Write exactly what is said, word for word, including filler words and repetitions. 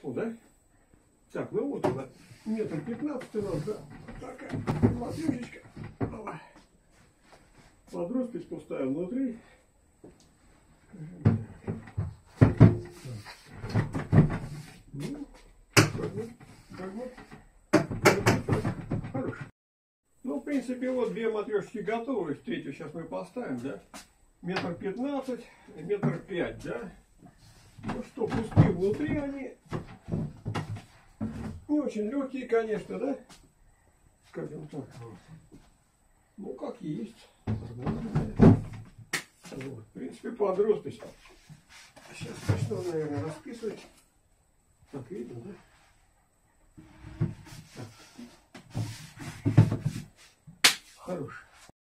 пошло, да? Так, ну вот она, метр пятнадцать у нас, да? Такая подложечка. Подросточь поставим внутри. Ну, как бы, как бы, как бы, хорош. Ну, в принципе, вот две матрешки готовы. Третью сейчас мы поставим, да? Метр пятнадцать, метр пять, да? Ну что, пустые внутри они. Не очень легкие, конечно, да? Скажем так. Ну, как есть. Вот. В принципе, подросточка. Сейчас начну, наверное, расписывать. Так, видно, да? Так. Хорош.